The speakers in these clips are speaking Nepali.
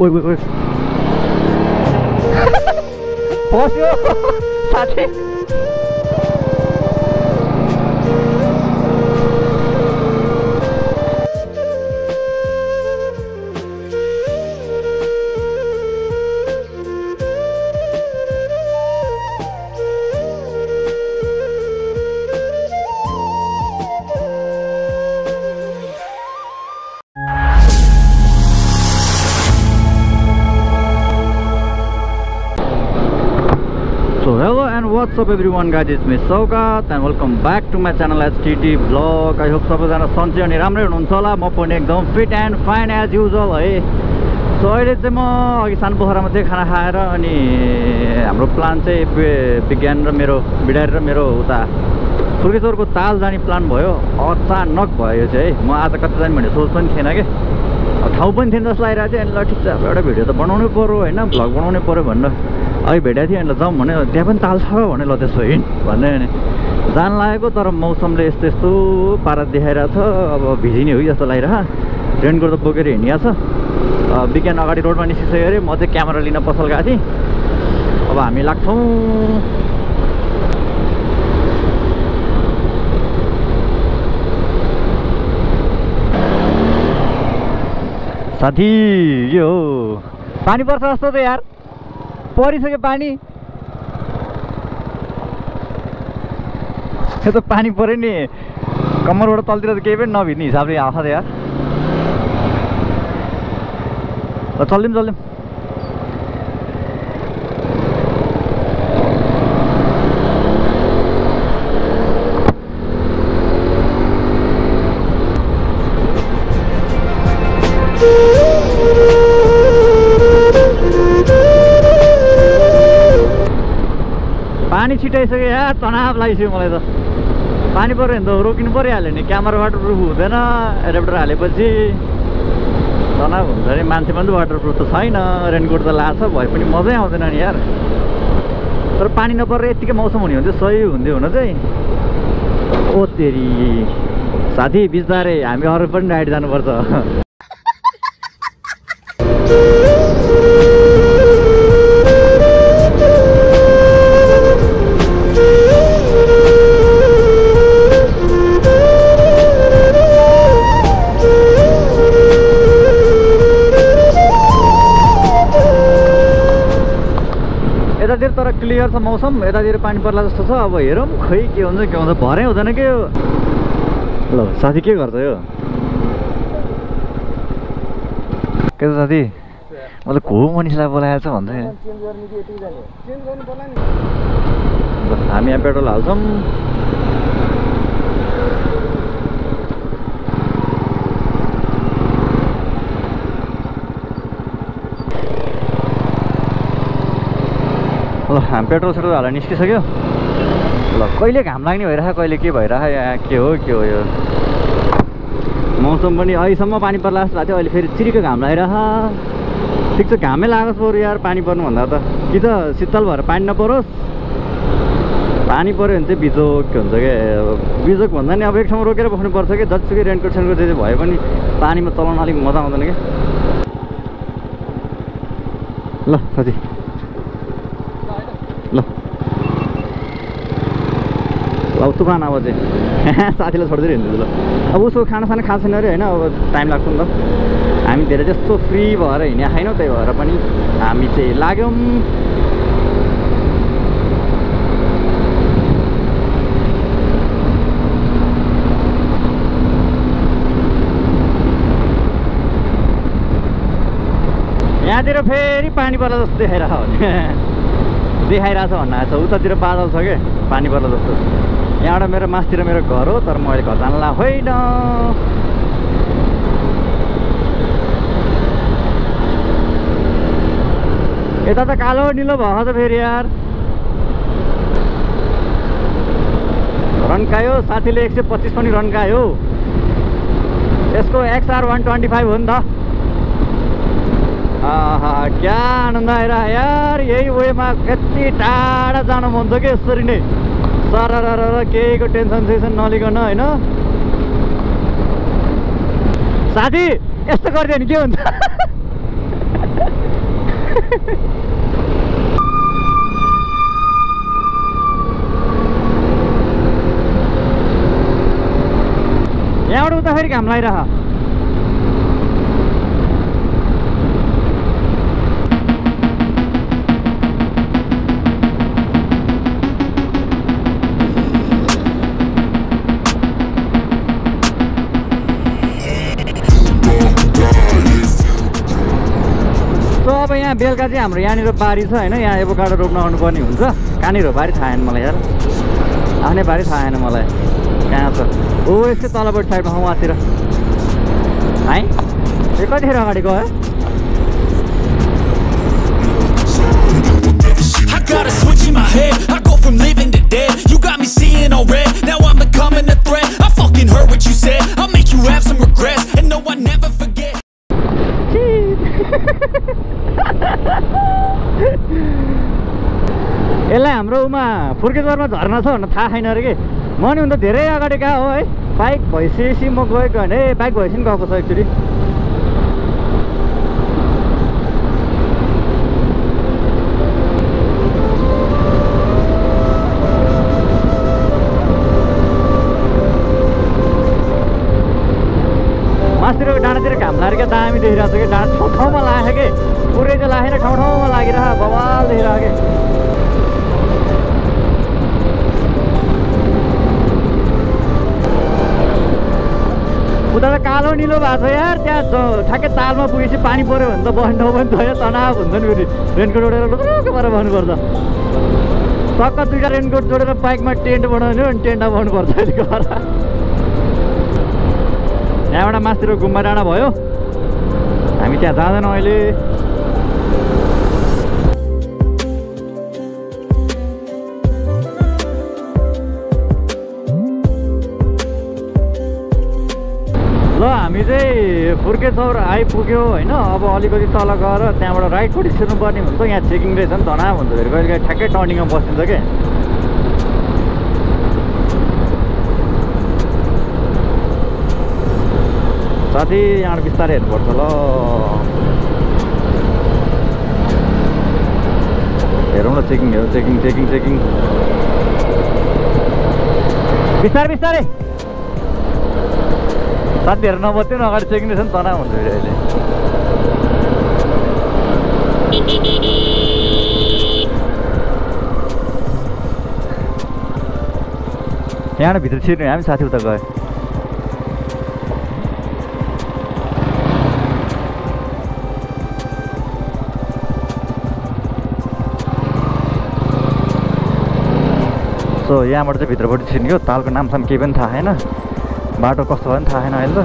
ओए पहुंच गयो साथे। What's up everyone guys, it's me Sawgat and welcome back to my channel HTD Vlog. I hope सबैजना सन्चै अनि राम्रै हुनुहुन्छ होला। म पनि एकदम fit and fine as usual है। सो अहिले चाहिँ म अघि सानो पोखरामा चाहिँ खाना खाएर अनि हाम्रो प्लान चाहिँ विज्ञान र मेरो बिडारी र मेरो उता फुर्केश्वरको ताल जाने प्लान भयो। अचानक भयो चाहिँ है। म आज कता जाने भन्ने सोच पनि थिएन के, ठाउँ पनि थिएन जस्तो आइरहेको थियो। अनि ल ठिक छ, अब एउटा भिडियो त बनाउनै पर्यो होइन, भ्लग बनाउनै पर्यो भनेर अभी भेटा थी। अन्त जाऊँ भने त्यहाँ पनि ताल छ भने ल त्यसो हिँड भन्ने जान लागेको, तर मौसमले यस्तो यस्तो पारा देखाइरहेछ, अब भिजिने हो जस्तो लागिरह। रेनकोट त बोकेर हिँडिया छ। विज्ञान अगाडि रोडमा निस्किसक्यो अरे। म चाहिँ क्यामेरा लिन पसल गएको थिएँ। अब हामी लाग्छौँ। साथी यो पानी पर्छ जस्तो त यार, परिसक्यो पानी। यो त पानी पऱ्यो नि, कम्मरबाट तलतिर त केही पनि नभिज्ने हिसाबले आएको छ त यार। चल्दिम चल्दिम पानी छिटाइसक्यो यार, तनाव लागिसक्यो मलाई त। पानी पऱ्यो भने त रोकिनु परिहाल्यो नि, क्यामेरा वाटरप्रुफ हुँदैन, एडाप्टर हालेपछि तनाव हुन्छ नि। मान्छे पनि वाटरप्रुफ त छैन, रेनकोट त लाछ भए पनि मजै आउँदैन नि यार। तर पानी नपरेर यत्तिकै मौसम हुने हुन्थ्यो, सही हुन्थ्यो हुन चाहिँ। ओ तेरी साथी बिस्तारै हामी अरू पनि राइड जानुपर्छ। तर क्लियर छ मौसम, यतातिर पानी पर्ला जस्तो छ। अब हेरौँ खै के हुन्छ भरै हुँदैन के यो। ल साथी के गर्छ यो? के छ साथी? मैले को मनिषलाई बोलाएको छ भन्दै। हामी यहाँ पेट्रोल हाल्छौँ। ल हामी पेट्रोल सेट्रोल हालेर निस्किसक्यो। ल कहिले घाम लाग्ने भइरहेको, कहिले के भइरहेको, यहाँ के हो यो मौसम पनि। अहिलेसम्म पानी पर्ला जस्तो लाग्थ्यो, अहिले फेरि चिरिको घाम लागिरह। ठिक छ, घामै लागोस् बरु यार पानी पर्नुभन्दा त, कि त शीतल भएर पानी नपरोस्। पानी पऱ्यो भने चाहिँ बिजोक हुन्छ क्या। बिजोक भन्दा नि अब एक ठाउँमा रोकेर बस्नुपर्छ कि, जतिसुकै रेनकोट सेनकोट जे भए पनि पानीमा चलाउन अलिक मजा आउँदैन क्या। ल साथी ल तुफान अब चाहिँ साथीलाई छोड्दै हिँड्नु। ल अब उसको खानासाना खाएको छैन अरे होइन, अब टाइम लाग्छ नि त। हामी धेरै जस्तो फ्री भएर हिँडेको छैनौँ, त्यही भएर पनि हामी चाहिँ लाग्यौँ। यहाँतिर फेरि पानी पर्ला जस्तो देखाइरहेछ भन्नु छ। उतातिर बादल छ के, पानी पर्ला जस्तो। यहाँबाट मेरो मासतिर मेरो घर हो, तर म अहिले घर जानला होइन। यता त कालो निलो भएको छ फेरि यार, रन्कायो साथीले 125 पनि रन्कायो। यसको XR 125 हो नि त। आहा क्या आनन्द आइरह यार। यही वेमा यति टाढा जानु मन छ कि यसरी नै, सारा केहीको टेन्सन सेसन नलिकन होइन। साथी यस्तो गरिदियो भने के हुन्छ? यहाँबाट उता फेरि घाम लागिरह बेलुका चाहिँ हाम्रो यहाँनिर बारी छ हैन। यहाँ एभोकाडो रोप्न आउनुपर्ने हुन्छ। कहाँनिर हो बारी थाहा छैन मलाई यार, आफ्नै बारी थाहा छैन मलाई। कहाँ छ? ओ यसको तलबाट साइडमा हो उहाँतिर है। यो कतिखेर अगाडि गयो? यसलाई हाम्रो उमा फुर्केजोरमा झर्ना छ भने थाहा छैन अरे के। म नि हुन त धेरै अगाडि गएको हो है। बाइक भइसकेपछि म गएको भने बाइक भइसकेपछि गएको छ एक्चुअली। मास्तिरको डाँडातिर घाम लाएर क्या दामी देखिरहेको छ कि। डाँडा ठाउँ ठाउँमा लाग्यो कि पुरै चाहिँ लागेन, ठाउँ ठाउँमा लागिरह बवाल देखिरहेको कि। उता त कालो निलो भएको छ यार। त्यहाँ ठ्याक्कै तालमा पुगेपछि पानी पऱ्यो भने त बस्न पनि छैन, तनाव हुन्छ नि। फेरि रेनकोट जोडेर लुक्क भएर बस्नुपर्छ। टक्क दुईवटा रेनकोट जोडेर बाइकमा टेन्ट बनाउने अनि टेन्टमा बस्नुपर्छ। यहाँबाट मास्तिर गुम्बा डाँडा भयो, हामी त्यहाँ जाँदैनौँ अहिले। ल हामी चाहिँ फुर्केचौर आइपुग्यो होइन। अब अलिकति तल गएर त्यहाँबाट राइटपट्टि छिर्नुपर्ने हुन्छ। यहाँ चेकिङ रहेछ नि, तनाव हुन्छ। फेरि कहिले कहिले ठ्याक्कै टर्निङमा बसिन्छ के। साथी यहाँबाट बिस्तारै हेर्नुपर्छ। ल हेरौँ न, चेकिङ हेरौँ। चेकिङ चेकिङ चेकिङ बिस्तारै बिस्तारै। साथीहरू नबत्यो न, अगाडि चेकिङ रहेछ नि, तनाव हुन्छ फेरि अहिले। यहाँबाट भित्र छिर्ने हामी साथी उता गयो। सो यहाँबाट चाहिँ भित्रपट्टि छिर्ने हो। तालको नामसाम केही पनि थाहा छैन, बाटो कस्तो भयो नि थाहा छैन अहिले। त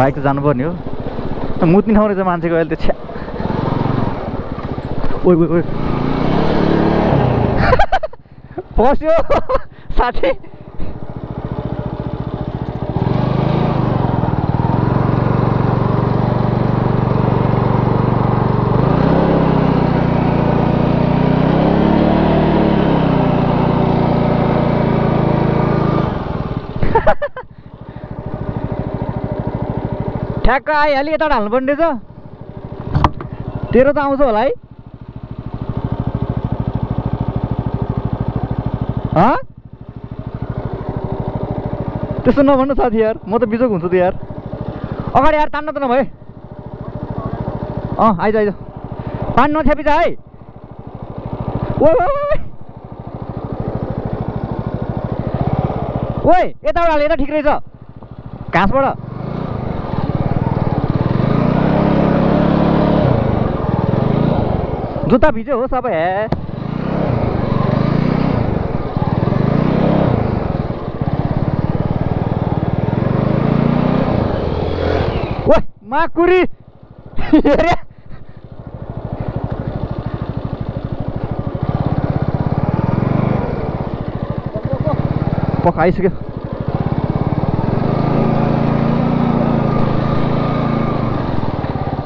बाइक त जानुपर्ने हो। त मुत्ने ठाउँ रहेछ मान्छेको अहिले त। छ्या ओ पस्यो साथी। ठ्याक्क आइहाल्यो। यता ढाल्नुपर्ने रहेछ। तेरो त आउँछ होला है। त्यस्तो नभन्नु साथी यार, म त बिजोक हुन्छु त यार। अगाडि यार तान्न त नभए। आइज आइज, पानी नछ्यापिज है। ओइ यताबाट हाल, यता ठिक रहेछ घाँसबाट। जुत्ता भिज्यो हो सबै। हे ओ माकुरी हेरे। पकाइसक्यो।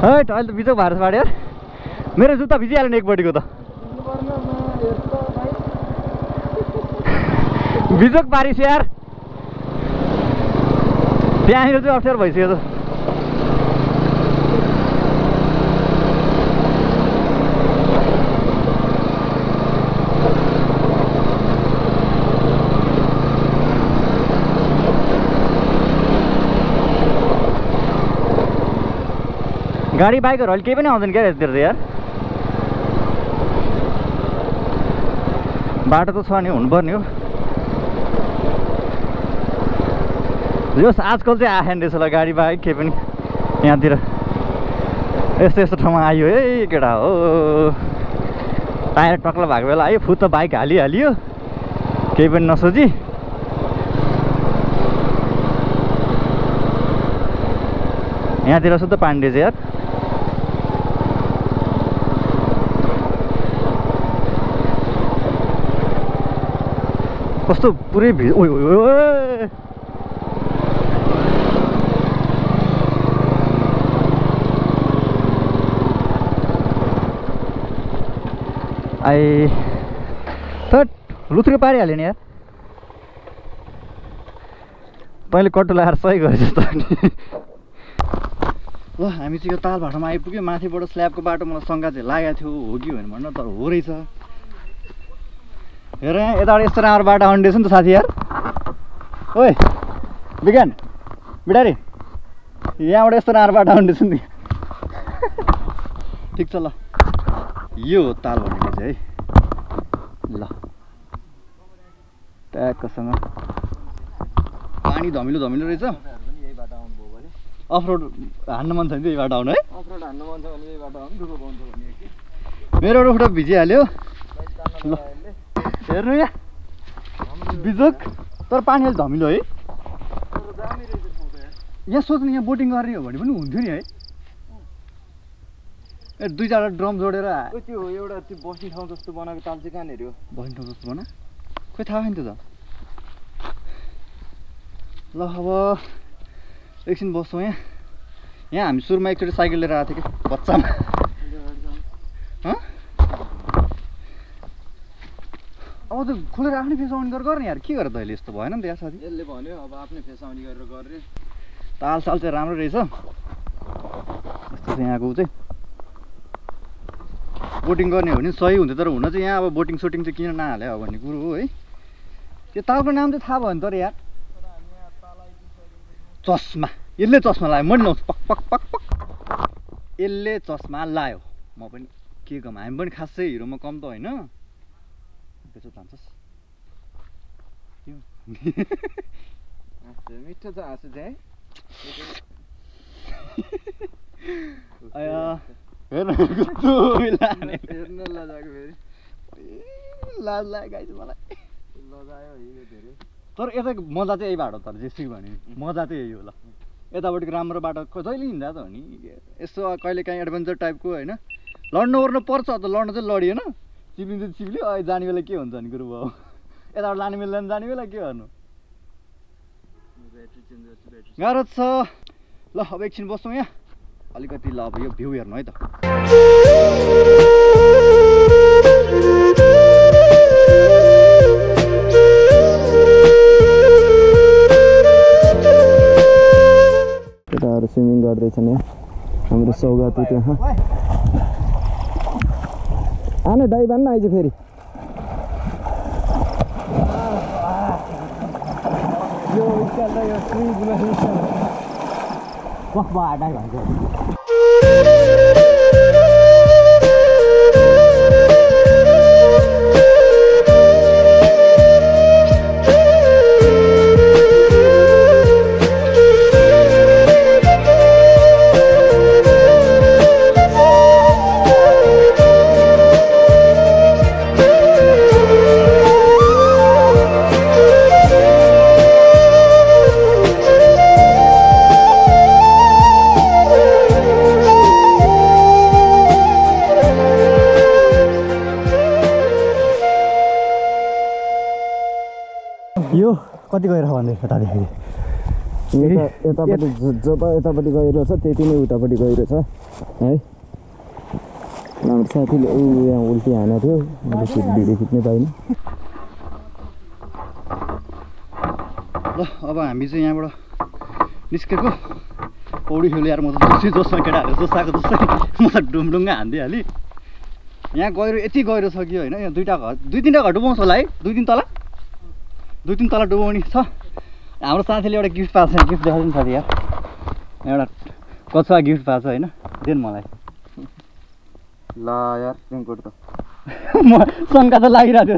है अहिले त बिजोक भएर छ बाढी यार। मेरो जुत्ता भिजिहाल्यो नि एकपट्टिको त। बिजोक बारिस यार। त्यहाँनिर चाहिँ अप्ठ्यारो भइसक्यो त। गाडी बाइक रॉयल के पनि आउँदैन के यतिर यार बाटो तो छ नि हुनुपर्ने हो जोस आजकल चाहिँ आएन रहेछ ल गाडी बाइक के पनि यहाँतिर यस्तो यस्तो ठाउँमा आयो है केटा हो टायर टक्ल भएको बेला आयो फुत्त बाइक हालिहालियो केही पनि नसोची यहाँतिर शुद्ध पानी रहेछ यार कस्तो पुरै भिज ओइ ओइ आई थट लुत्रो पारिहाल्यो नि यार पहिले कट्टु लाएर सही गरे जस्तो नि ल हामी चाहिँ यो ताल भाटामा आइपुग्यो माथिबाट स्ल्याबको बाटो मलाई शङ्का चाहिँ लागेको थियो हो कि भनेर भन्न तर हो रहेछ हेर यताबाट यस्तो राम्रो बाटो आउने रहेछ नि त साथी यार ओइ बिगान बिडारी यहाँबाट यस्तो राम्रो बाटो आउने रहेछ नि ठिक छ ल यो ताल भनेको चाहिँ है ल ट्याक्कसँग पानी धमिलो धमिलो रहेछ अफरोड हान्न मन छ नि यही बाटो आउनु है अफरोड हान्न मन छ भने यही बाटो आउनु दुःख पाउँछ भने मेरो रुख त भिजिहाल्यो ल हेर्नु यहाँ बिजोक तर पानी अलिक धमिलो है यहाँ सोच्नु यहाँ बोटिङ गर्ने हो भने पनि हुन्थ्यो नि है ए दुई चारवटा ड्रम जोडेर त्यो एउटा त्यो बस्ने ठाउँ जस्तो बनाएको ताल चाहिँ कहाँनिर हो बस्ने ठाउँ जस्तो बना खोइ थाहा छैन त्यो त ल अब एकछिन बस्छौँ यहाँ यहाँ हामी सुरुमा एकचोटि साइकल लिएर आएको थियो कि बच्चामा अब त खोलेर आफ्नै फेस आउने गरेर गर्ने यार के गरेर तैँले यस्तो भएन नि त यहाँ साथी यसले भन्यो अब आफ्नै फेस आउने गरेर गरे ताल साल चाहिँ राम्रो रहेछ यस्तो चाहिँ यहाँको चाहिँ बोटिङ गर्ने हो भने सही हुन्थ्यो तर हुन चाहिँ यहाँ अब बोटिङ सोटिङ चाहिँ किन नहाले हो भन्ने कुरो हो है त्यो तालको नाम चाहिँ थाहा भयो नि तर यार चस्मा यसले चस्मा लायो मैले लाउँछु पक पक पक पक यसले चस्मा लायो म पनि के कम हामी पनि खासै हिरोमा कम त होइन त्यसो जान्छस् मिठो त हाँसु चाहिँ हेर्न कस्तो मिला हेर्न लजाको फेरि लाज लाग्यो मलाई लजायो धेरै तर यता मजा चाहिँ यही बाटो तर जेसुकै भने मजा चाहिँ यही हो ल यतापट्टिको राम्रो बाटो जहिले हिँड्दा त हो नि यस्तो कहिले काहीँ एडभेन्चर टाइपको होइन लड्नु ओर्नु पर्छ त लड्नु चाहिँ लडिएन चिप्लिन्छ चिप्लियो अहिले जाने बेला के हुन्छ भने गुरु बाबु यताबाट लानु मिल्दैन जाने बेला के गर्नु गाह्रो छ ल अब एकछिन बस्छौँ यहाँ अलिकति ल अब यो भ्यू हेर्नु है त केटाहरू स्विमिङ गर्दैछन् यहाँ हाम्रो सौगात त्यहाँ आने डाइभ हान्न आइज फेरि भन्छ कति गएर भन्दै केटा देखेको यतापट्टि जब यतापट्टि गइरहेछ त्यति नै उतापट्टि गइरहेछ है हाम्रो साथीले ऊ यहाँ उल्टी हानेको थियो मैले त्यो भिडियो खिच्नै पाइनँ ल अब हामी चाहिँ यहाँबाट निस्केको पौडी खेल्यो यार म त जोसी जोसमा केटाहरू जोसाको जोसै म त डुङडुङ्गा हान्दिहालेँ यहाँ गहिरो यति गहिरो छ कि होइन यहाँ दुईवटा घर दुई तिनवटा घर डुबाउँछ होला है दुई तिन तल डुबाउने छ हाम्रो साथीले एउटा गिफ्ट पाएको छ गिफ्ट देखाउँछ नि साथी यार एउटा कछुवा गिफ्ट पाएको छ होइन दिन मलाई ला यार रिंगकोट त म सनका त लागिराथ्यो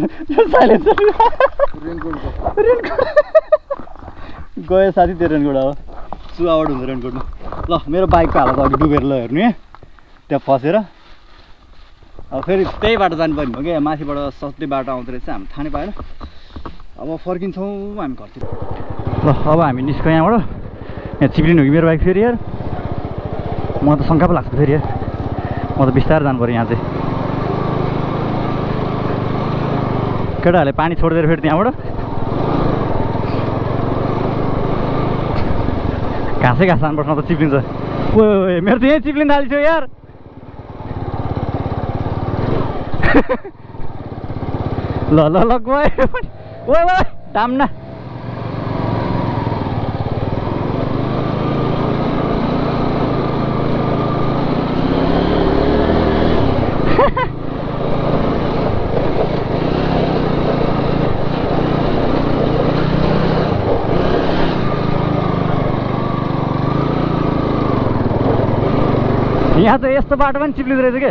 साइलेन्सर रिंगकोट गयो साथी त्यो रिंगकोट हो सुआवट हुन्छ रिंगकोटमा ल मेरो बाइक को हालत अघि डुबेर ल हेर्नु है त्यहाँ फसेर अब फेरि त्यही बाटो जानु पर्ने हो के माथिबाट सस्तै बाटो आउँदै रहेछ हामी थाहा नै पाएन अब फर्किन्छौँ हामी घरतिर ल अब हामी निस्क्यौँ यहाँबाट यहाँ चिप्लिनु कि मेरो बाइक फेरि यार म त शङ्का पो लाग्छ फेरि यार म त बिस्तारै जानु पर्यो यहाँ चाहिँ केटाहरूले पानी छोड्दै फेरि त्यहाँबाट घाँसै घाँस जानुपर्छ त चिप्लिन्छ ओ मेरो त यहीँ चिप्लिन थालिसक्यो यार ल ल ल गयो ओइ ओइ दामना यहाँ तो यस्तो बाटो पनि चिप्लिँदो रहेछ के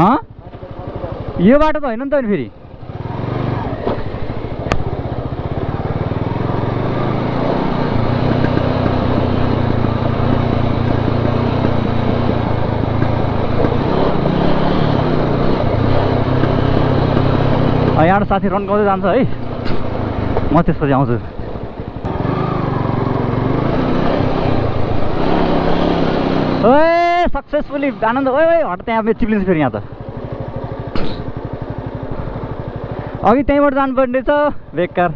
हाँ यो बाटो त होइन नि त अनि फेरि यहाँ साथी रन्काउँदै जान्छ है म त्यसपछि आउँछु ओ सक्सेसफुली आनन्द ओ हट त्यहाँ चिप्लिन्छ फेरि यहाँ त अघि त्यहीँबाट जानुपर्ने रहेछ बेकार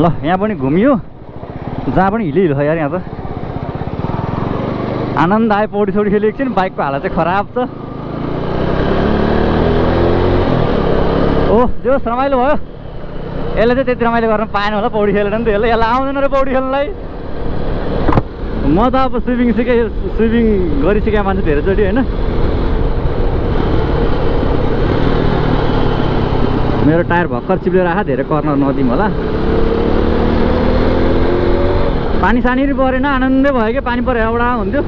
ल यहाँ पनि घुमियो जहाँ पनि हिलै हिलो छ यार यहाँ त आनन्द आयो पौडी सौडी खेल्यो एकछिन बाइकको हालत चाहिँ खराब छ ओह जो रमाइलो भयो यसले चाहिँ त्यति रमाइलो गर्न पाएन होला पौडी खेलेर नि त यसलाई आउँदैन र पौडी खेल्नलाई म त अब स्विमिङ गरिसकेँ मान्छे धेरैचोटि होइन मेरो टायर भर्खर चिप्लेर आएको धेरै कर्नर नदिउँ होला पानी सानी परेन आनन्दै भयो कि पानी परेर एउटा हुन्थ्यो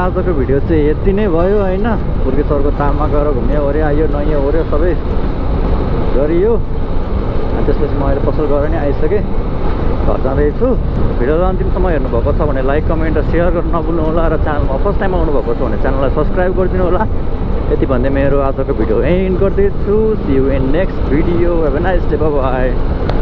आज को भिडियो चाहिँ यति नै भयो हैन फुर्के सरको तालमा गएर घुम्यो ओर्यो आयो नयाँ ओर्यो सबै गरियो अनि त्यसपछि म अहिले पसल गएर नि आइसकेँ घर जाँदैछु भिडियो अन्तिमसम्म हेर्नुभएको छ भने लाइक कमेन्ट र सेयर गर्न नभुल्नु होला र च्यानलमा फर्स्ट टाइम आउनुभएको छ भने च्यानललाई सब्सक्राइब गरिदिनु होला यति भन्दै मेरो आजको भिडियो एन्ड गर्दैछु see you in next video have a nice day bye by